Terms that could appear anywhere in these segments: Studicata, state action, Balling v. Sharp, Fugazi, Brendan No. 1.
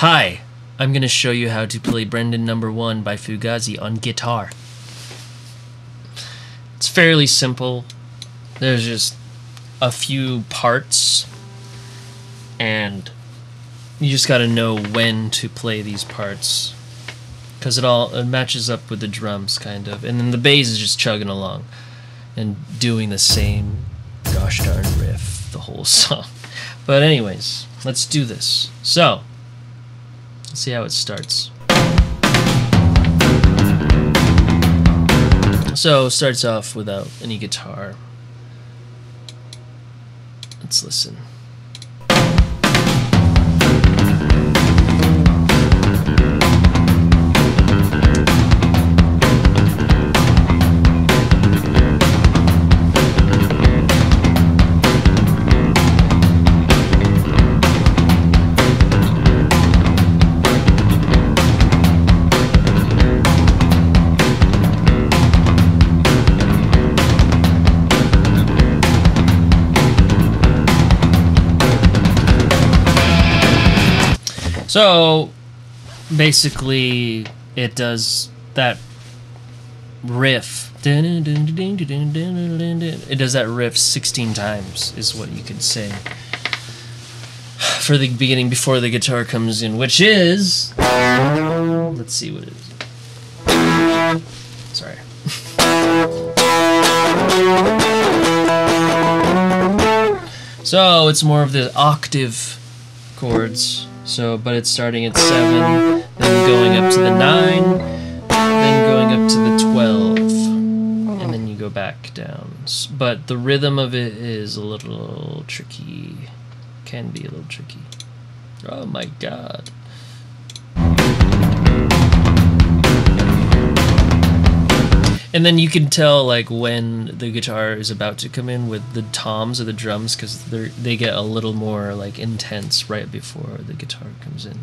Hi, I'm gonna show you how to play Brendan No. 1 by Fugazi on guitar. It's fairly simple. There's just a few parts, and you just gotta know when to play these parts, because it matches up with the drums, kind of. And then the bass is just chugging along and doing the same gosh darn riff the whole song. But anyways, let's do this. So, let's see how it starts. So, starts off without any guitar. Let's listen. So, basically, it does that riff. It does that riff 16 times, is what you could say, for the beginning before the guitar comes in, which is... Let's see what it is. Sorry. So, it's more of the octave chords. So, but it's starting at 7, then going up to the 9, then going up to the 12, and then you go back down. But the rhythm of it is a little tricky. Can be a little tricky. Oh my god. And then you can tell, like, when the guitar is about to come in with the toms or the drums, because they get a little more, like, intense right before the guitar comes in.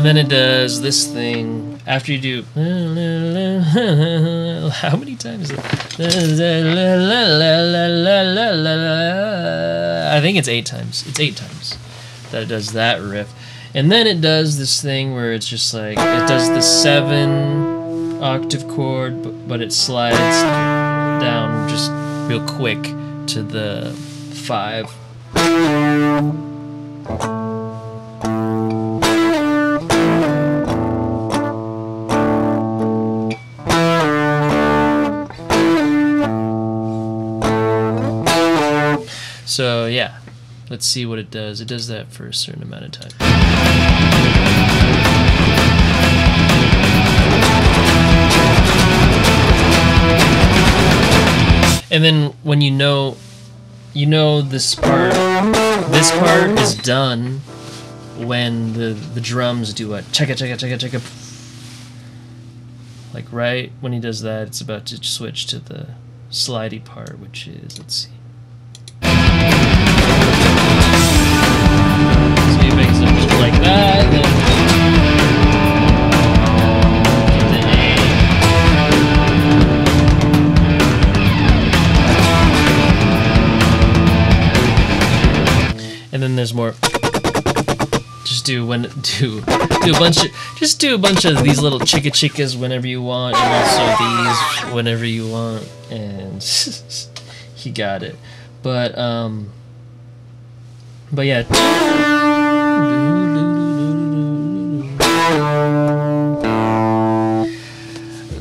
And then it does this thing after you do. How many times is it? I think it's 8 times. It's 8 times that it does that riff. And then it does this thing where it's just like, it does the 7 octave chord, but it slides down just real quick to the 5. So yeah, let's see what it does. It does that for a certain amount of time. And then when you know this part is done when the drums do a checka checka checka checka. Like right when he does that, it's about to switch to the slidey part, which is, let's see. Like that, then and then there's more. Just do a bunch of these little chicka chickas whenever you want, and also these whenever you want, and he got it. But yeah.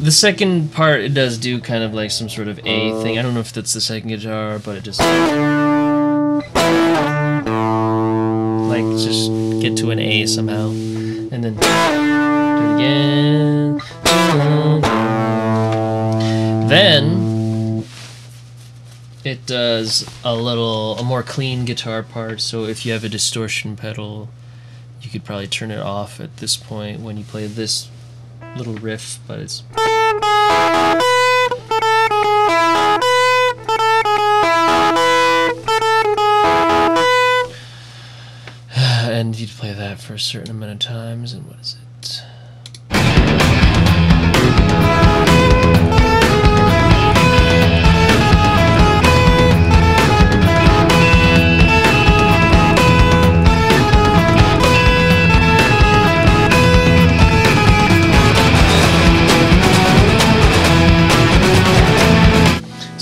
The second part, it does do kind of like some sort of A thing. I don't know if that's the second guitar, but it just... Like, just get to an A somehow. And then... Do it again. Then... It does a more clean guitar part, so if you have a distortion pedal, you could probably turn it off at this point when you play this little riff, but it's... that for a certain amount of times, and what is it?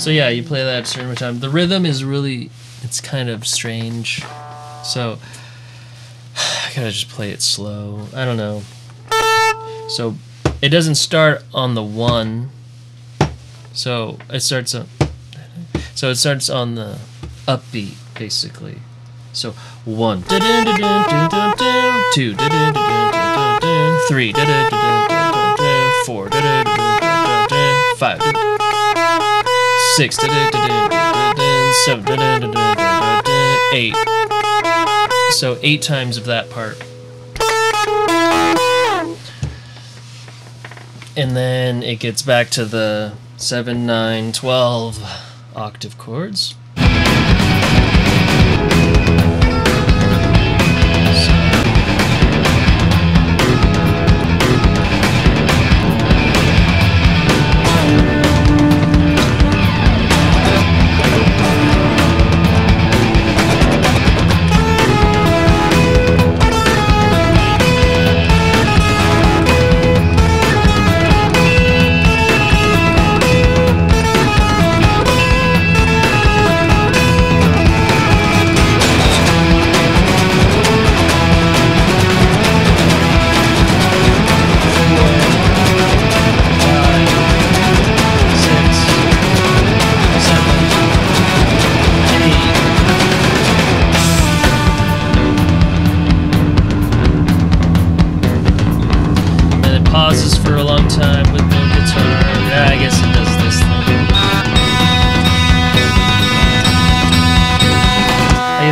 So yeah, you play that a certain amount of time. The rhythm is really, it's kind of strange. So I gotta just play it slow. I don't know. So it doesn't start on the one. So it starts on. So it starts on the upbeat, basically. So 1, 2, 3, 4, 5, 6, 7, 8. So 8 times of that part. And then it gets back to the 7, 9, 12 octave chords.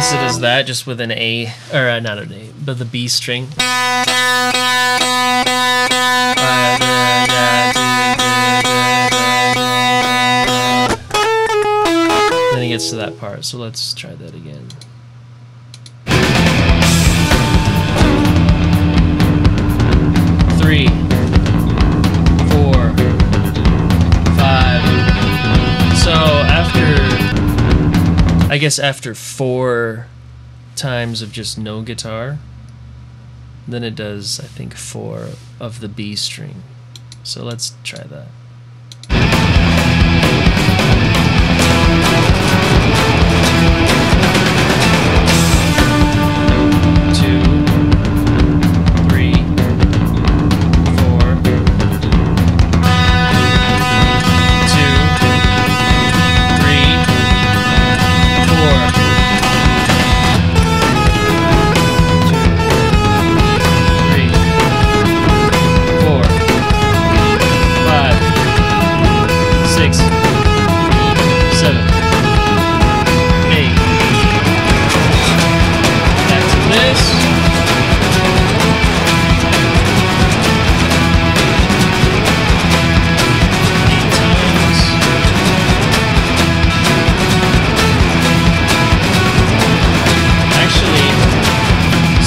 So just with an A, or not an A, but the B string. Then it gets to that part, so let's try that again. So after 4 times of just no guitar, then it does, I think, 4 of the B string. So let's try that.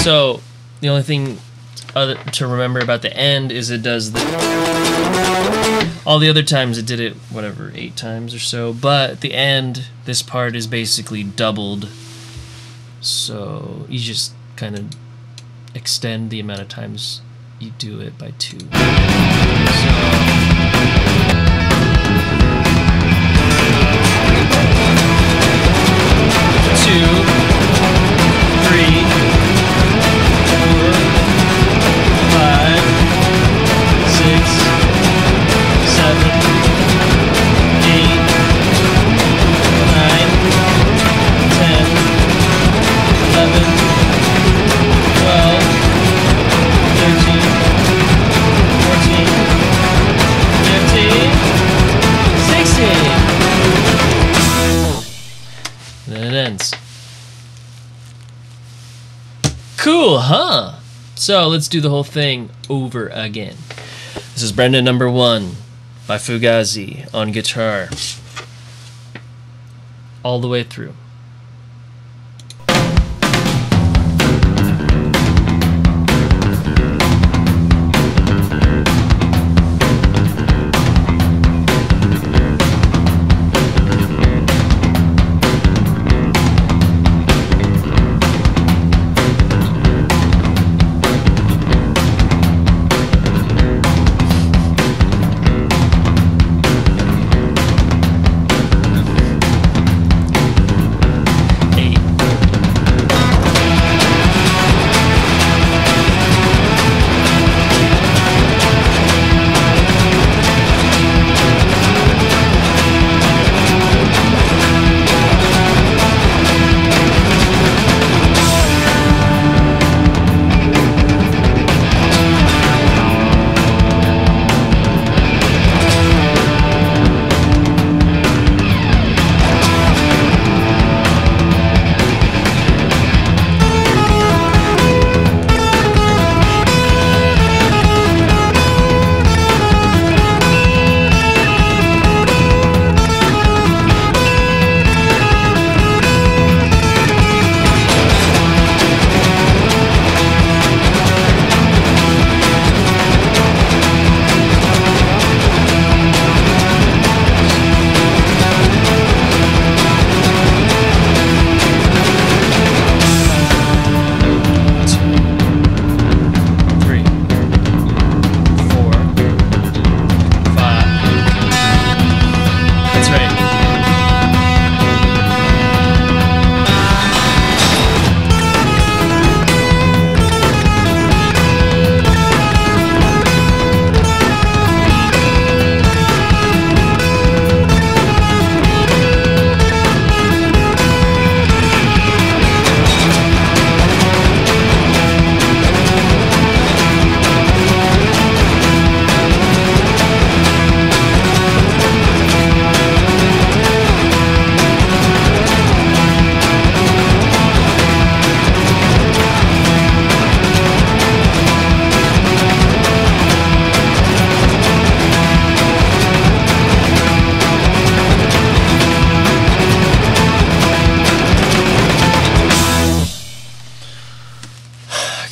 So the only thing to remember about the end is it does the... All the other times it did it, whatever, 8 times or so, but at the end, this part is basically doubled. So you just kind of extend the amount of times you do it by 2. So 2, 3... 6, 7, 8, 9, 10, 11, 12, 13, 14, 15, 16. Then it ends. Cool, huh? So let's do the whole thing over again. This is Brendan No. 1 by Fugazi on guitar. All the way through.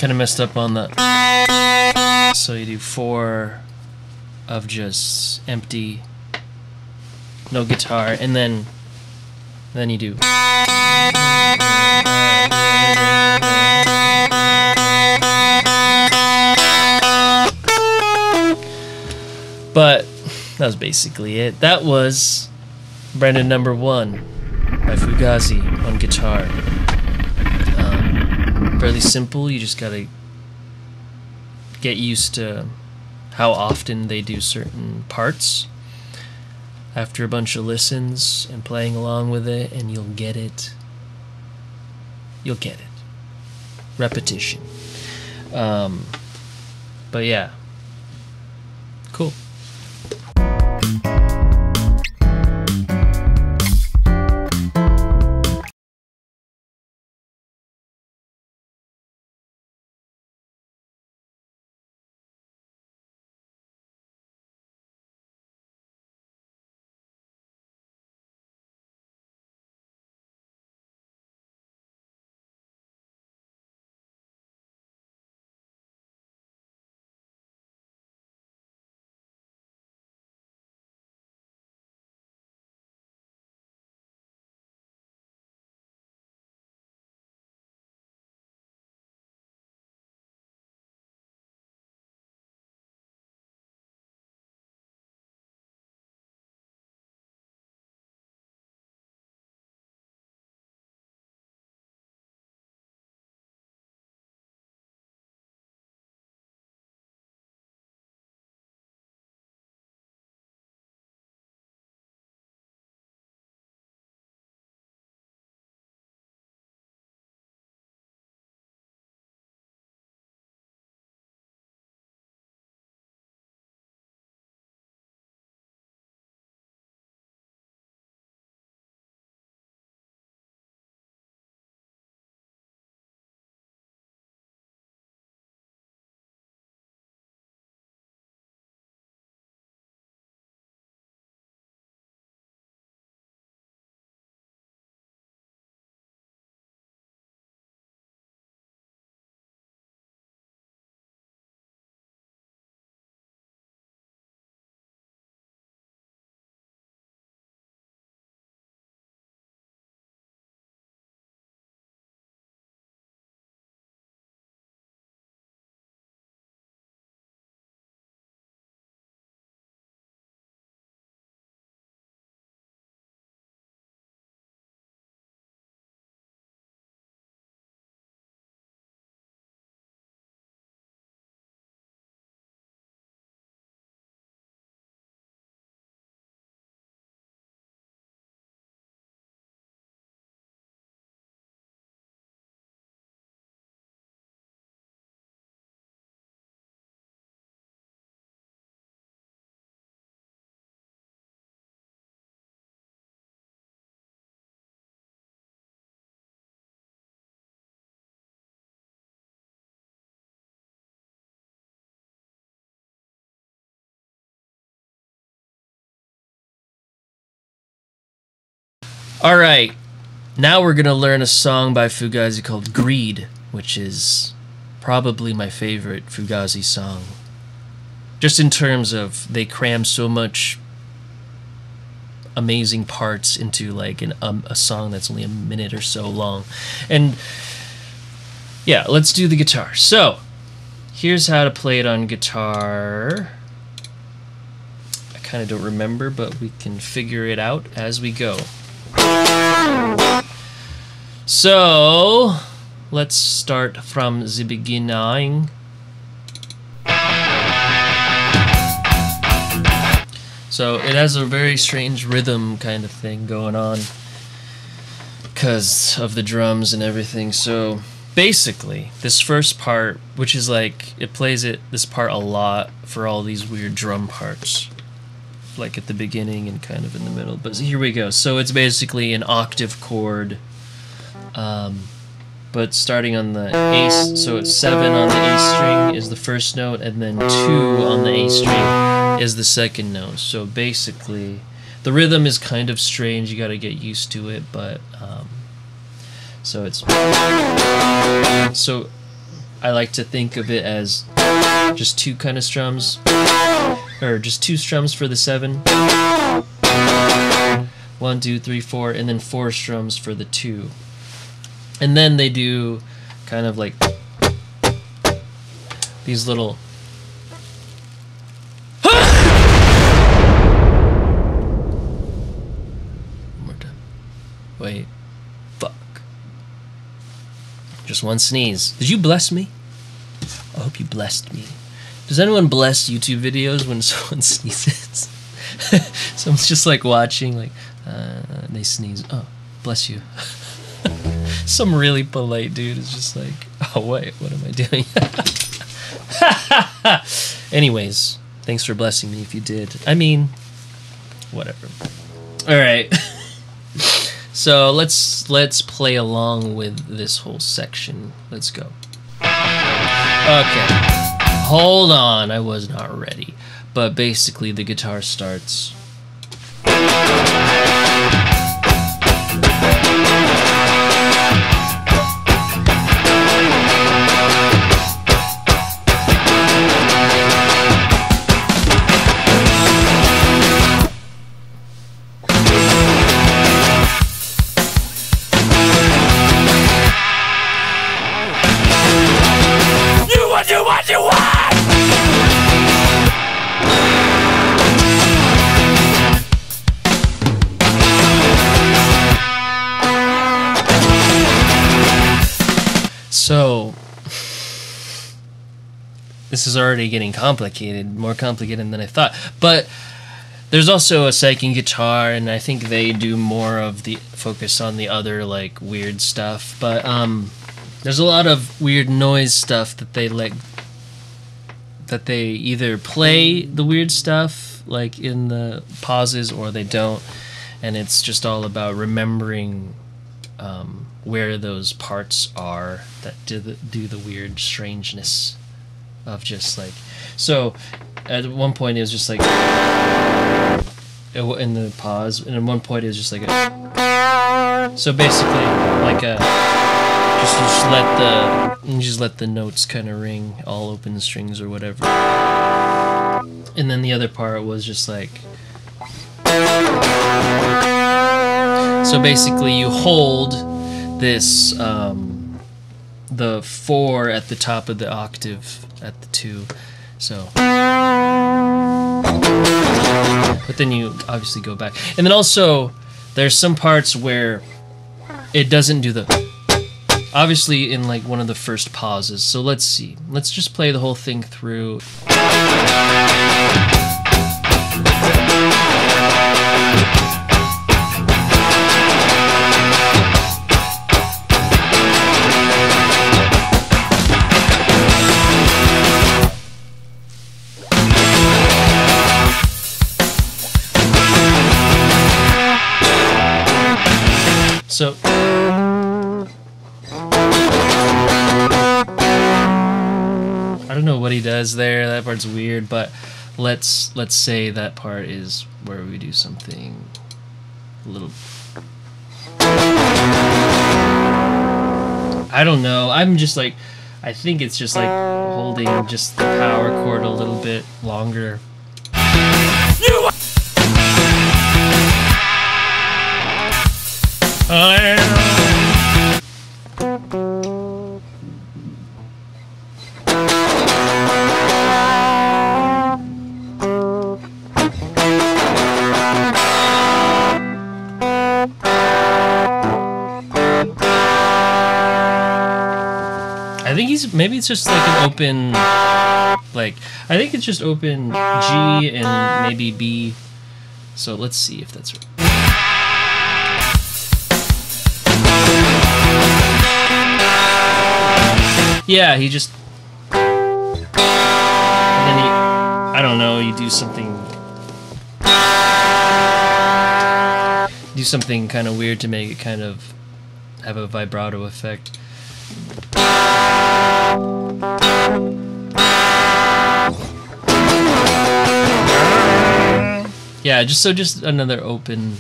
kind of messed up on the... So you do four of just empty, no guitar, and then you do... But that was basically it. That was Brendan No. 1 by Fugazi on guitar. Fairly simple, you just gotta get used to how often they do certain parts. After a bunch of listens and playing along with it, and you'll get it. You'll get it. Repetition. But yeah. Cool. Alright, now we're going to learn a song by Fugazi called Greed, which is probably my favorite Fugazi song. Just in terms of they cram so much amazing parts into like a song that's only a minute or so long. And yeah, let's do the guitar. So, here's how to play it on guitar. I kind of don't remember, but we can figure it out as we go. So, let's start from the beginning. So, it has a very strange rhythm kind of thing going on because of the drums and everything. So, basically, this first part, which is like, it plays this part a lot for all these weird drum parts. Like at the beginning and kind of in the middle, but here we go. So it's basically an octave chord, but starting on the A, so it's 7 on the A string is the first note, and then 2 on the A string is the second note. So basically, the rhythm is kind of strange, you gotta get used to it, but, so it's... So I like to think of it as just two kind of strums, or just two strums for the 7. 1, 2, 3, 4, and then 4 strums for the 2. And then they do kind of like these little one more time. Wait. Fuck. Just one sneeze. Did you bless me? I hope you blessed me. Does anyone bless YouTube videos when someone sneezes? Someone's just like watching, like they sneeze. Oh, bless you. Some really polite dude is just like, oh wait, what am I doing? Anyways, thanks for blessing me if you did. I mean, whatever. All right. So let's play along with this whole section. Let's go. Okay. Hold on, I was not ready. But basically the guitar starts. So, this is already getting complicated, more complicated than I thought. But there's also a second guitar, and I think they do more of the focus on the other, like, weird stuff. But there's a lot of weird noise stuff that they like, that they either play the weird stuff, like in the pauses, or they don't. And it's just all about remembering where those parts are that do the weird strangeness of just like. So at one point it was just like in the pause, and at one point it was just like a, so basically like a just let the notes kind of ring, all open strings or whatever. And then the other part was just like, so basically you hold this, the 4 at the top of the octave at the 2, so. But then you obviously go back. And then also, there's some parts where it doesn't do the, obviously in like one of the first pauses. So let's see, let's just play the whole thing through. So, I don't know what he does there, that part's weird, but let's say that part is where we do something a little, I don't know, I'm just like, I think it's just like holding just the power chord a little bit longer. I think he's, maybe it's just like an open, like, I think it's just open G and maybe B. So let's see if that's right. Yeah, he just, and then he, I don't know, you do something kind of weird to make it kind of have a vibrato effect. Yeah, just another open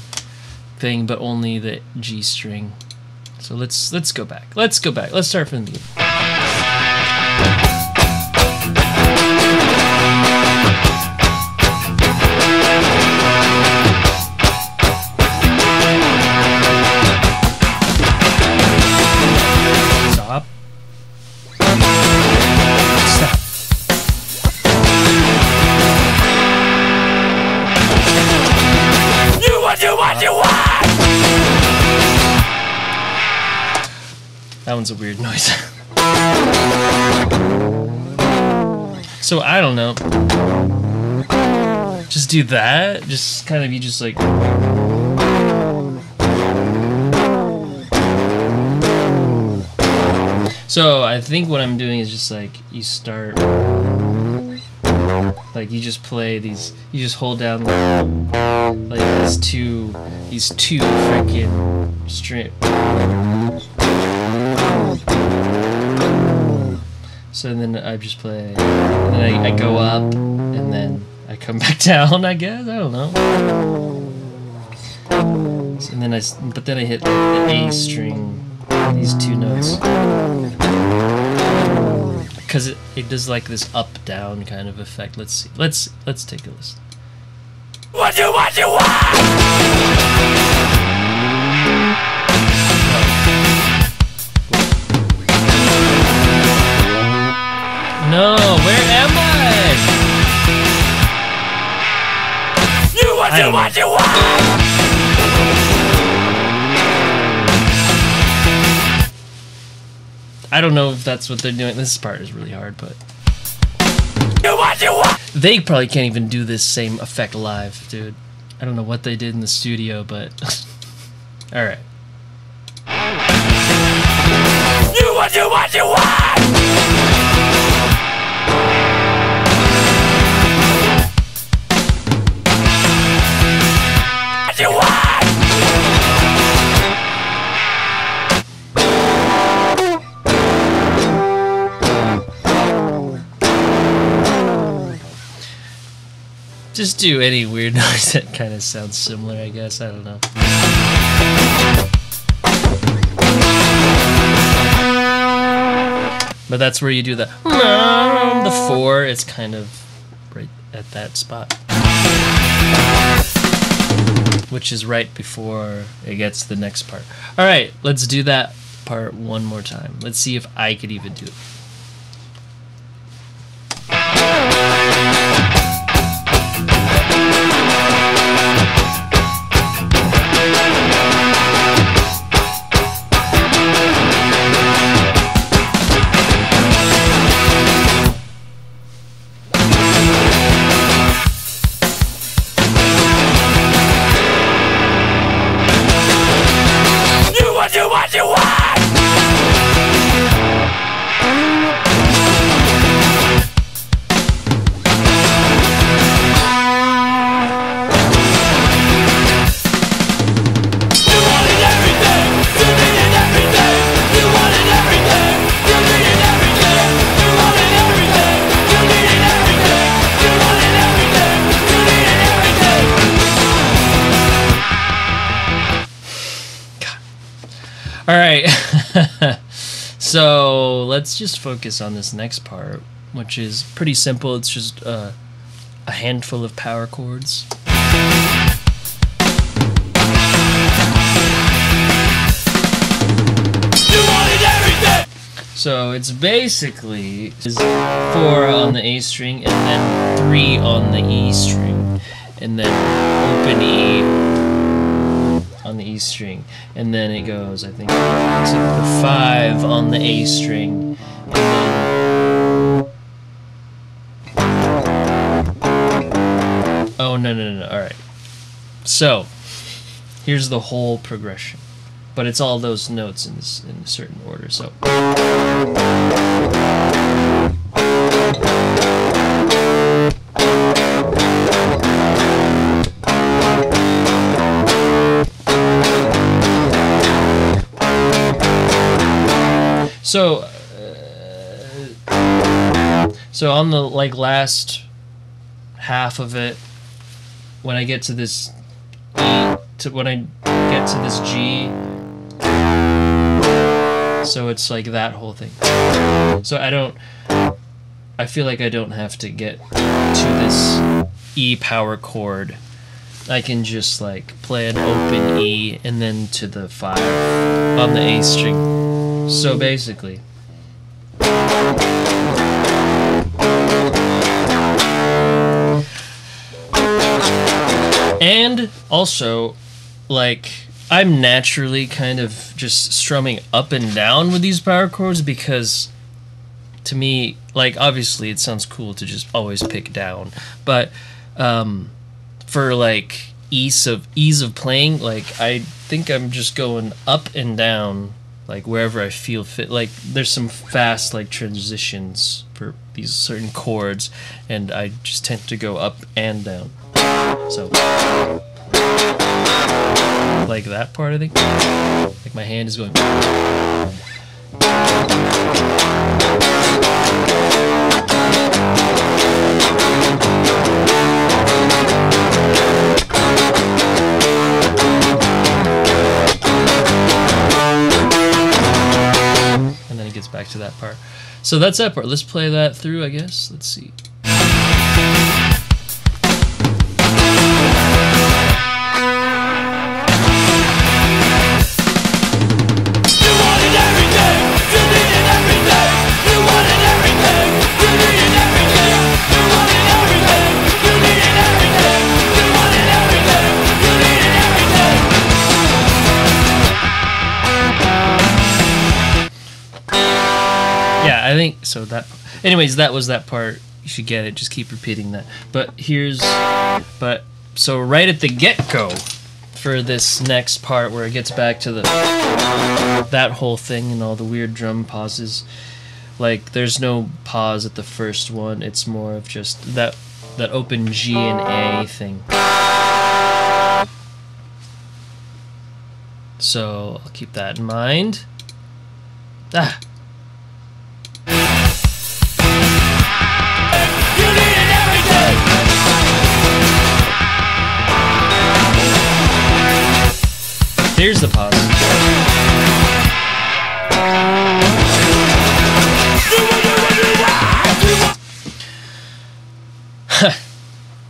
thing, but only the G string. So let's go back. Let's start from the beginning. That one's a weird noise. So I don't know. Just do that. Just kind of, you just like. So I think what I'm doing is just like, you start. Like you just play these, you just hold down like these two freaking strings. So then I just play, and then I go up, and then I come back down, I guess, I don't know. So, and then but then I hit like the A string, these two notes. Because it does like this up-down kind of effect. Let's see. Let's take a listen. What you want? No, where am I? You want? I don't know if that's what they're doing. This part is really hard, but they probably can't even do this same effect live, dude. I don't know what they did in the studio, but all right. Just do any weird noise that kind of sounds similar, I guess. I don't know. But that's where you do the four. It's kind of right at that spot, which is right before it gets the next part. All right, let's do that part one more time. Let's see if I could even do it. All right, so let's just focus on this next part, which is pretty simple. It's just a handful of power chords. So it's basically 4 on the A string, and then 3 on the E string, and then open E on the E string, and then it goes, I think, to the 5 on the A string, and then... Oh, no, alright. So, here's the whole progression, but it's all those notes in a certain order, so... So on the like last half of it, when I get to this E, when I get to this G, so it's like that whole thing. So I feel like I don't have to get to this E power chord. I can just like play an open E and then to the 5 on the A string. So basically, and also, like, I'm naturally kind of just strumming up and down with these power chords because, to me, like, obviously it sounds cool to just always pick down, but for like ease of playing, like, I think I'm just going up and down, like, wherever I feel fit. Like, there's some fast, like, transitions for these certain chords, and I just tend to go up and down. So, like that part, I think, like, my hand is going. And then it gets back to that part. So that's that part. Let's play that through, I guess. Let's see. I think so. That, anyways, that was that part. You should get it. Just keep repeating that. But so right at the get-go for this next part where it gets back to that whole thing and all the weird drum pauses. Like, there's no pause at the first one. It's more of just that open G and A thing. So I'll keep that in mind. Ah. Here's the pause.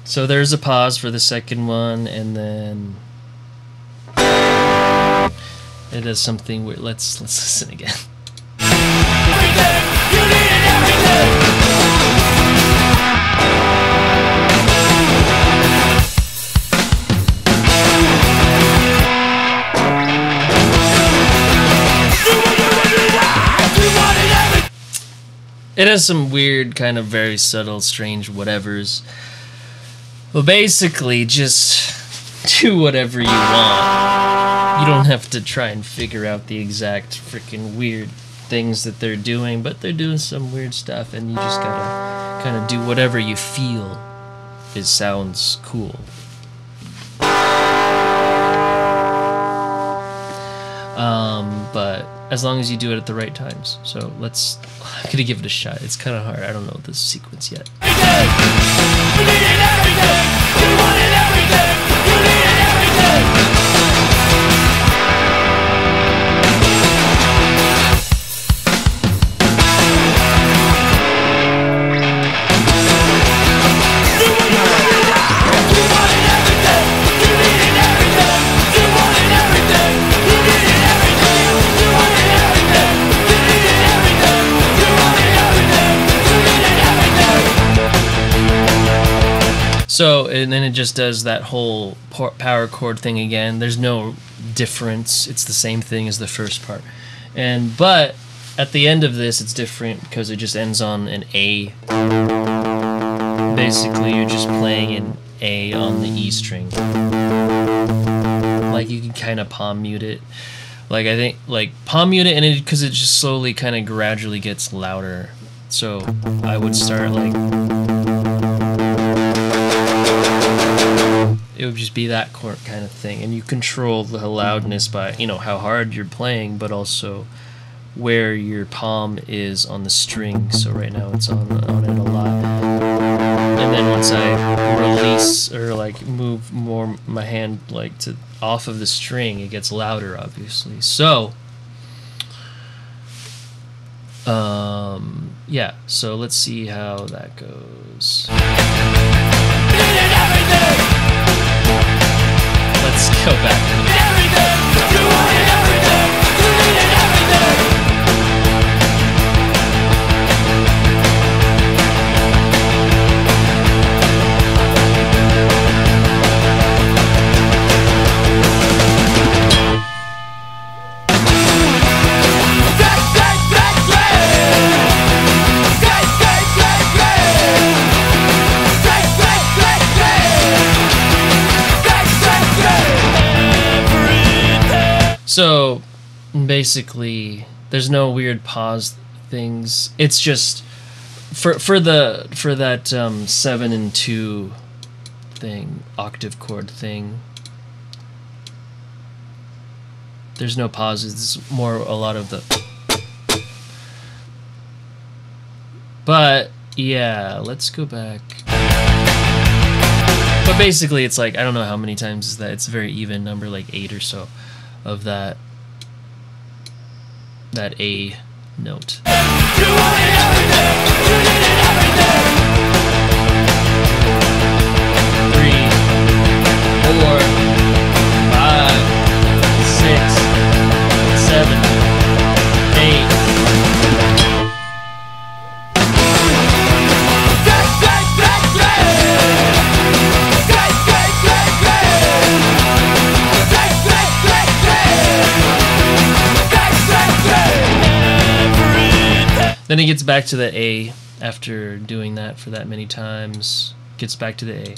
So there's a pause for the second one, and then it does something weird. Let's listen again. It has some weird, kind of very subtle, strange whatevers. Well, basically, just do whatever you want. You don't have to try and figure out the exact freaking weird things that they're doing, but they're doing some weird stuff, and you just gotta kind of do whatever you feel it sounds cool. But as long as you do it at the right times. So I'm gonna give it a shot. It's kind of hard. I don't know the sequence yet. So, and then it just does that whole power chord thing again. There's no difference. It's the same thing as the first part. But at the end of this, it's different because it just ends on an A. Basically, you're just playing an A on the E string. Like, you can kind of palm mute it. Like, I think, like, palm mute it, and it, because it just slowly kind of gradually gets louder. So I would start like... It would just be that chord kind of thing, and you control the loudness by, you know, how hard you're playing, but also where your palm is on the string. So right now it's on it a lot, and then once I release or like move more my hand like to off of the string, it gets louder, obviously. So yeah. So let's see how that goes. Let's go back. So basically there's no weird pause things. It's just for that 7 and 2 thing, octave chord thing. There's no pauses. It's more a lot of the. But yeah, let's go back. But basically, it's like I don't know how many times is that. It's a very even number, like 8 or so, of that A note. Then it gets back to the A after doing that for that many times. Gets back to the A.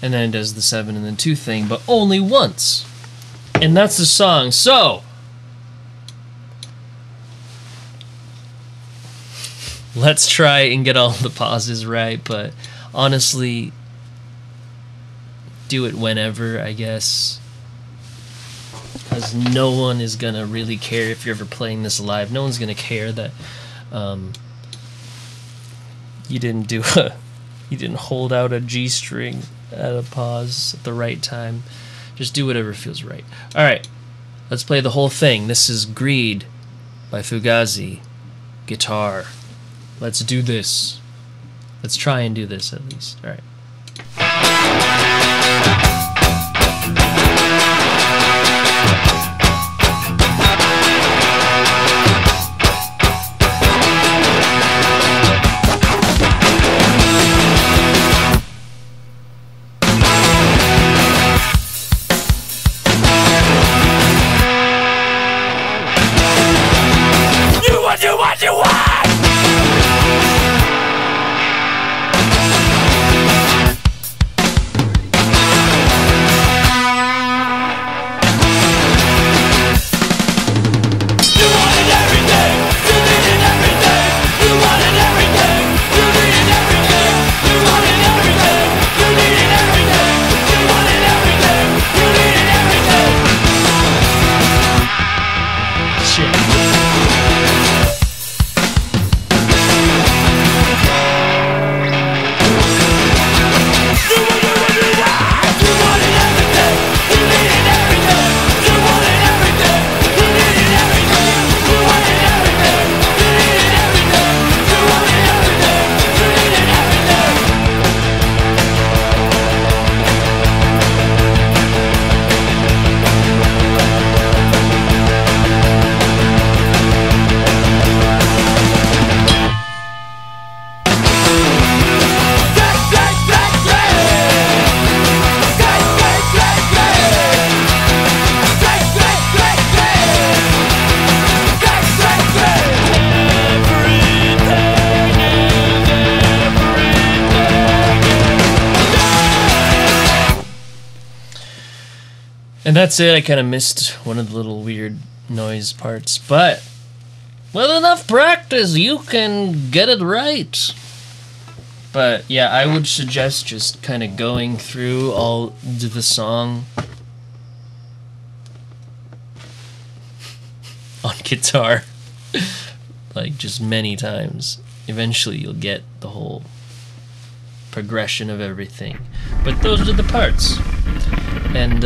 And then it does the 7 and then 2 thing, but only once. And that's the song. So let's try and get all the pauses right, but honestly, do it whenever, I guess, because no one is gonna really care if you're ever playing this live. No one's gonna care that you didn't hold out a G string at a pause at the right time. Just do whatever feels right. All right, let's play the whole thing. This is Greed by Fugazi, guitar. Let's do this. Let's try and do this at least. All right. And that's it. I kind of missed one of the little weird noise parts, but with enough practice, you can get it right. But yeah, I would suggest just kind of going through all the song on guitar, like just many times. Eventually, you'll get the whole progression of everything. But those are the parts. And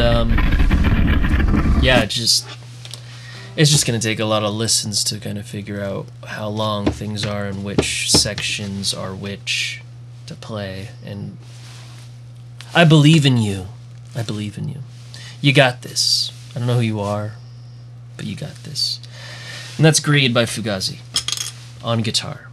yeah, it's just gonna take a lot of listens to kind of figure out how long things are and which sections are which to play. And I believe in you. I believe in you. You got this. I don't know who you are, but you got this. And that's Greed by Fugazi on guitar.